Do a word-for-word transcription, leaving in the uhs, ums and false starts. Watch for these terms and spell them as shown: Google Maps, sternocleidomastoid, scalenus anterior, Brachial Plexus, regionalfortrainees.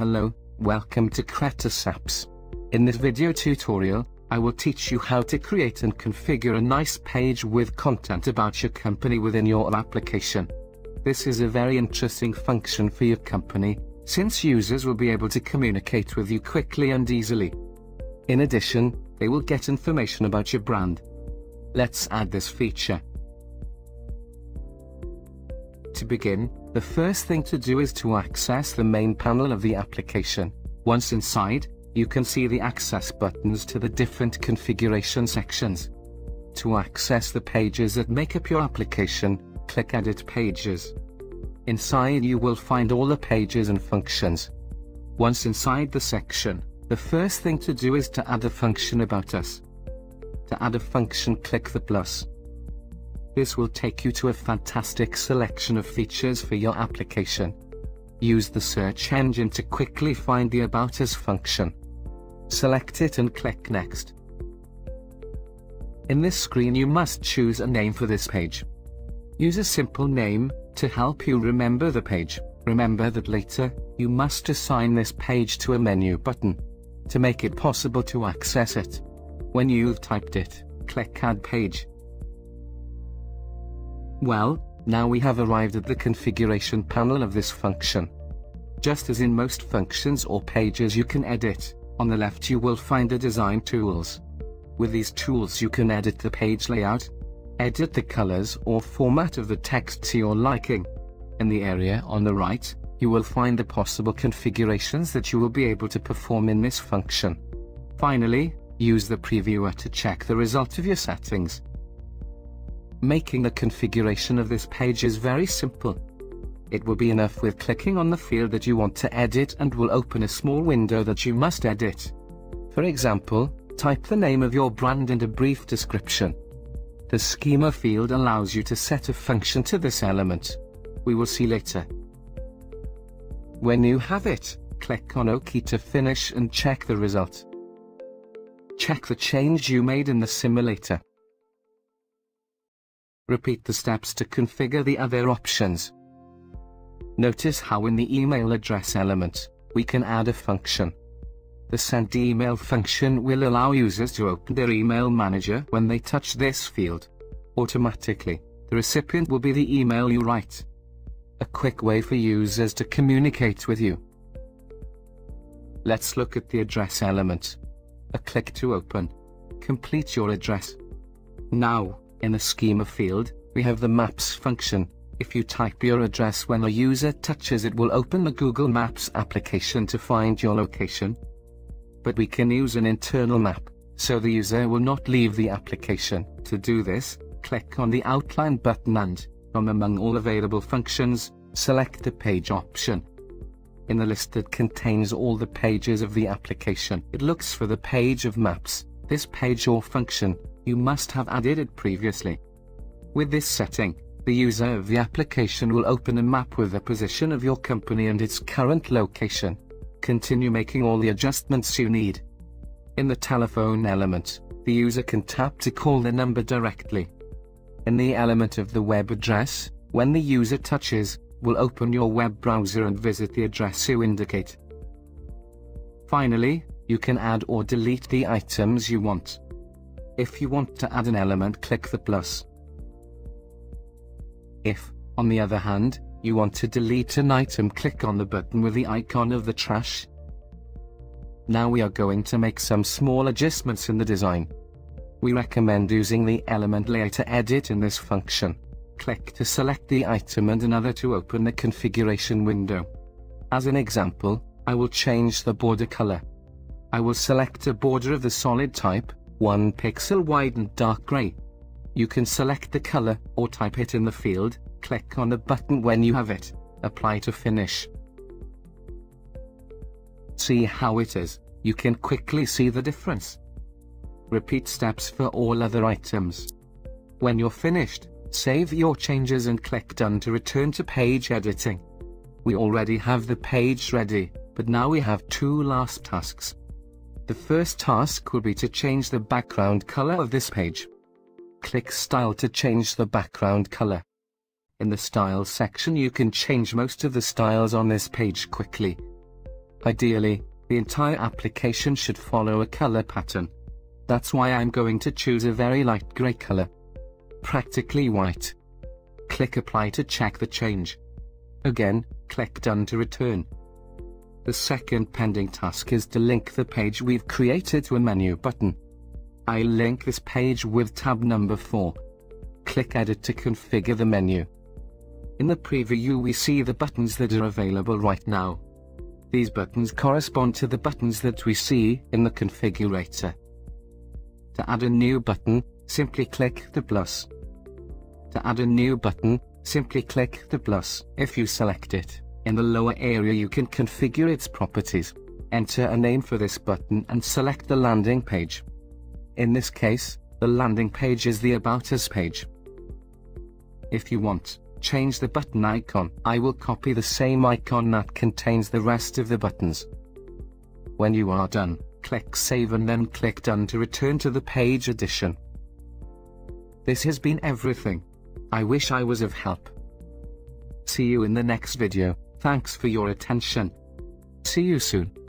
Hello, welcome to CreaTus Apps. In this video tutorial, I will teach you how to create and configure a nice page with content about your company within your application. This is a very interesting function for your company, since users will be able to communicate with you quickly and easily. In addition, they will get information about your brand. Let's add this feature. To begin, the first thing to do is to access the main panel of the application. Once inside, you can see the access buttons to the different configuration sections. To access the pages that make up your application, click Edit Pages. Inside you will find all the pages and functions. Once inside the section, the first thing to do is to add a function about us. To add a function, click the plus. This will take you to a fantastic selection of features for your application. Use the search engine to quickly find the About Us function. Select it and click Next. In this screen you must choose a name for this page. Use a simple name to help you remember the page. Remember that later, you must assign this page to a menu button to make it possible to access it. When you've typed it, click Add Page. Well, now we have arrived at the configuration panel of this function. Just as in most functions or pages you can edit, on the left you will find the design tools. With these tools you can edit the page layout, edit the colors or format of the text to your liking. In the area on the right, you will find the possible configurations that you will be able to perform in this function. Finally, use the previewer to check the result of your settings. Making the configuration of this page is very simple. It will be enough with clicking on the field that you want to edit and will open a small window that you must edit. For example, type the name of your brand and a brief description. The schema field allows you to set a function to this element. We will see later. When you have it, click on OK to finish and check the result. Check the change you made in the simulator. Repeat the steps to configure the other options. Notice how in the email address element, we can add a function. The send email function will allow users to open their email manager when they touch this field. Automatically, the recipient will be the email you write. A quick way for users to communicate with you. Let's look at the address element. A click to open. Complete your address. Now, in the schema field, we have the Maps function. If you type your address when a user touches it, will open the Google Maps application to find your location. But we can use an internal map, so the user will not leave the application. To do this, click on the Outline button and, from among all available functions, select the Page option. In the list that contains all the pages of the application, it looks for the page of Maps. This page or function, you must have added it previously. With this setting, the user of the application will open a map with the position of your company and its current location. Continue making all the adjustments you need. In the telephone element, the user can tap to call the number directly. In the element of the web address, when the user touches, will open your web browser and visit the address you indicate. Finally, you can add or delete the items you want. If you want to add an element, click the plus. If, on the other hand, you want to delete an item, click on the button with the icon of the trash. Now we are going to make some small adjustments in the design. We recommend using the element layer to edit in this function. Click to select the item and another to open the configuration window. As an example, I will change the border color. I will select a border of the solid type, one pixel wide and dark gray. You can select the color, or type it in the field, click on the button when you have it, apply to finish. See how it is, you can quickly see the difference. Repeat steps for all other items. When you're finished, save your changes and click Done to return to page editing. We already have the page ready, but now we have two last tasks. The first task will be to change the background color of this page. Click Style to change the background color. In the Style section you can change most of the styles on this page quickly. Ideally, the entire application should follow a color pattern. That's why I'm going to choose a very light gray color. Practically white. Click Apply to check the change. Again, click Done to return. The second pending task is to link the page we've created to a menu button. I'll link this page with tab number four. Click Edit to configure the menu. In the preview we see the buttons that are available right now. These buttons correspond to the buttons that we see in the configurator. To add a new button, simply click the plus. To add a new button, simply click the plus. If you select it, in the lower area you can configure its properties. Enter a name for this button and select the landing page. In this case, the landing page is the About Us page. If you want, change the button icon. I will copy the same icon that contains the rest of the buttons. When you are done, click Save and then click Done to return to the page edition. This has been everything. I wish I was of help. See you in the next video. Thanks for your attention. See you soon.